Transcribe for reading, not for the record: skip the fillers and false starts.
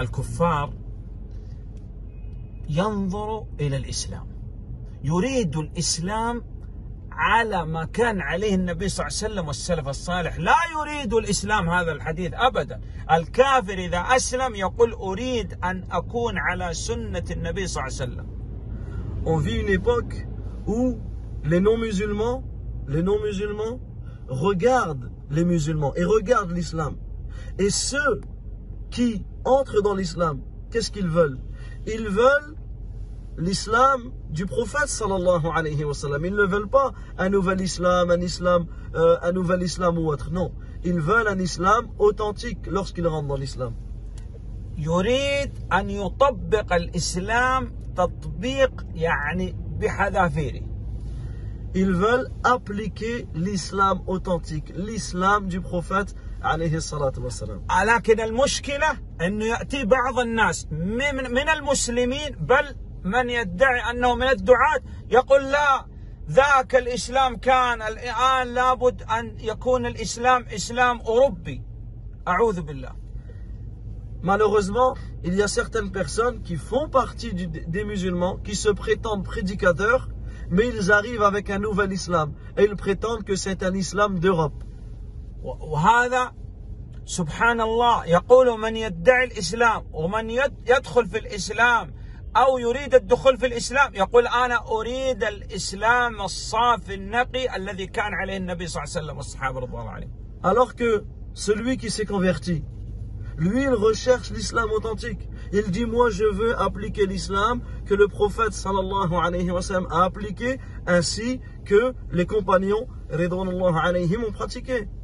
الكفار ينظروا إلى الإسلام، يريدوا الإسلام على ما كان عليه النبي صلى الله عليه وسلم والسلف الصالح، لا يريد الإسلام هذا الحديث أبدا. الكافر إذا أسلم يقول أريد أن أكون على سنة النبي صلى الله عليه وسلم. On vit une époque où les non-musulmans regardent les musulmans et regardent l'islam. Et ceux qui entrent dans l'islam, qu'est-ce qu'ils veulent? Ils veulent l'islam du prophète sallallahu alayhi wa sallam. Ils ne veulent pas un nouvel islam, un nouvel islam ou autre. Non, ils veulent un islam authentique lorsqu'ils rentrent dans l'islam. يريد أن يطبق الإسلام تطبيق يعني بحذافيره. Ils veulent appliquer l'islam authentique, l'islam du prophète عليه الصلاة والسلام. لكن المشكلة أنه يأتي بعض الناس من المسلمين، بل من يدعي أنه من الدعاة، يقول لا، ذاك الإسلام كان، الآن لابد أن يكون الإسلام إسلام أوروبي. أعوذ بالله. Malheureusement, il y a certaines personnes qui font partie des musulmans, qui se prétendent prédicateurs, mais ils arrivent avec un nouvel islam et ils prétendent que c'est un islam d'Europe. وهذا سبحان الله يقول من يدعي الإسلام ومن يدخل في الإسلام أو يريد الدخول في الإسلام يقول أنا أريد الإسلام الصافي النقي الذي كان عليه النبي صلى الله عليه وسلم والصحابة رضوان الله عليهم. Alors que celui qui s'est converti, lui, il recherche l'islam authentique. Il dit, moi, je veux appliquer l'islam que le prophète sallallahu alayhi wa sallam a appliqué, ainsi que les compagnons ridwanullah alayhim ont pratiqué.